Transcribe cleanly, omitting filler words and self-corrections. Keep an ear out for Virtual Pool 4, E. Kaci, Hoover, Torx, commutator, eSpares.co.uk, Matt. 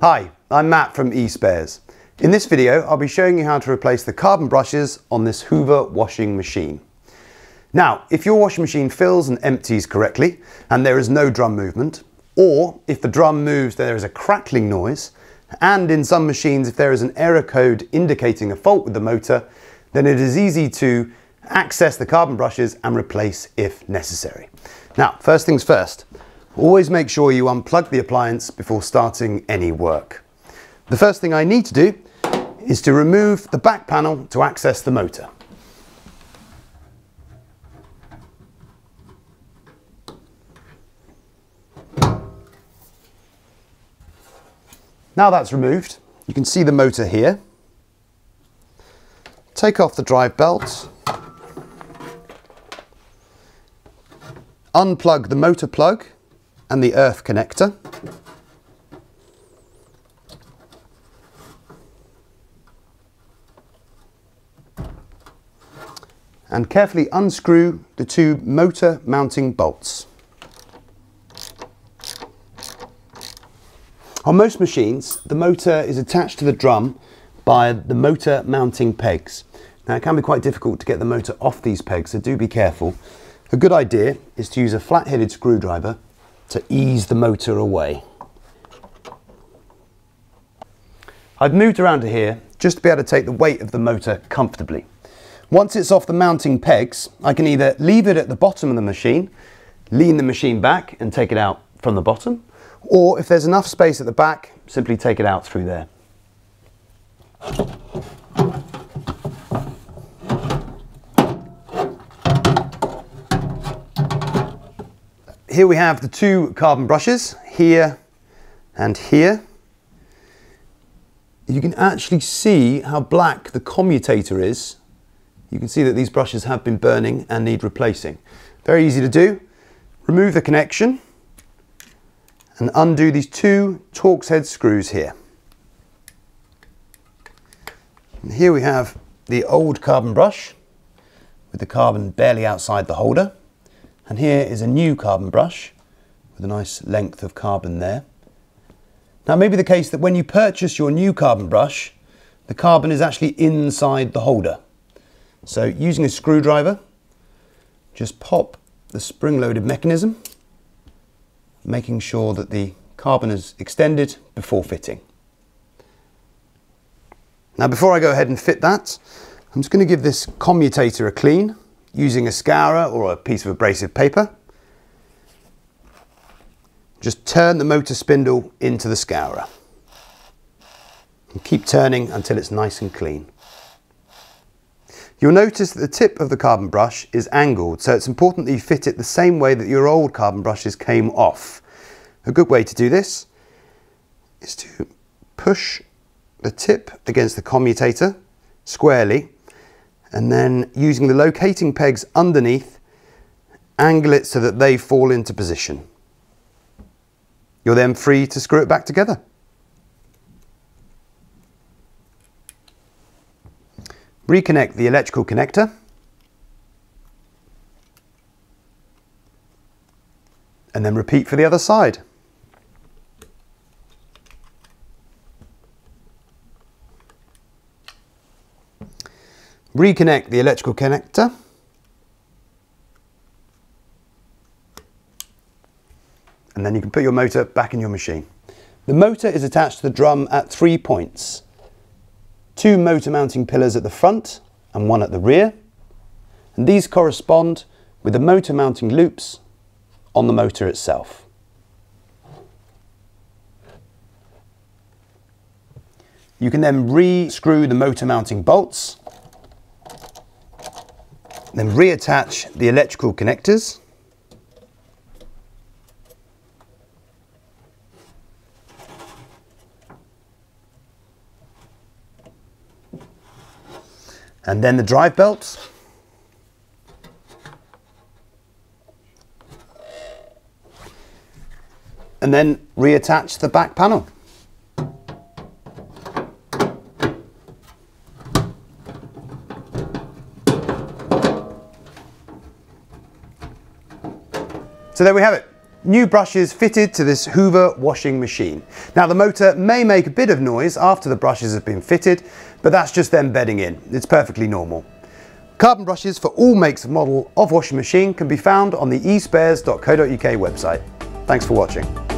Hi, I'm Matt from eSpares. In this video, I'll be showing you how to replace the carbon brushes on this Hoover washing machine. Now, if your washing machine fills and empties correctly and there is no drum movement, or if the drum moves there is a crackling noise, and in some machines if there is an error code indicating a fault with the motor, then it is easy to access the carbon brushes and replace if necessary. Now, first things first. Always make sure you unplug the appliance before starting any work. The first thing I need to do is to remove the back panel to access the motor. Now that's removed, you can see the motor here. Take off the drive belt. Unplug the motor plug and the earth connector. And carefully unscrew the two motor mounting bolts. On most machines, the motor is attached to the drum by the motor mounting pegs. Now, it can be quite difficult to get the motor off these pegs, so do be careful. A good idea is to use a flat-headed screwdriver to ease the motor away. I've moved around to here just to be able to take the weight of the motor comfortably. Once it's off the mounting pegs, I can either leave it at the bottom of the machine, lean the machine back and take it out from the bottom, or if there's enough space at the back, simply take it out through there. Here we have the two carbon brushes, here and here. You can actually see how black the commutator is. You can see that these brushes have been burning and need replacing. Very easy to do. Remove the connection and undo these two Torx head screws here. And here we have the old carbon brush with the carbon barely outside the holder. And here is a new carbon brush with a nice length of carbon there. Now, it may be the case that when you purchase your new carbon brush, the carbon is actually inside the holder. So using a screwdriver, just pop the spring-loaded mechanism, making sure that the carbon is extended before fitting. Now, before I go ahead and fit that, I'm just going to give this commutator a clean, using a scourer or a piece of abrasive paper. Just turn the motor spindle into the scourer and keep turning until it's nice and clean. You'll notice that the tip of the carbon brush is angled, so it's important that you fit it the same way that your old carbon brushes came off. A good way to do this is to push the tip against the commutator squarely, and then using the locating pegs underneath, angle it so that they fall into position. You're then free to screw it back together. Reconnect the electrical connector and then repeat for the other side. Reconnect the electrical connector and then you can put your motor back in your machine. The motor is attached to the drum at 3 points. Two motor mounting pillars at the front and one at the rear, and these correspond with the motor mounting loops on the motor itself. You can then re-screw the motor mounting bolts, then reattach the electrical connectors. And then the drive belts. And then reattach the back panel. So there we have it. New brushes fitted to this Hoover washing machine. Now the motor may make a bit of noise after the brushes have been fitted, but that's just them bedding in. It's perfectly normal. Carbon brushes for all makes and model of washing machine can be found on the eSpares.co.uk website. Thanks for watching.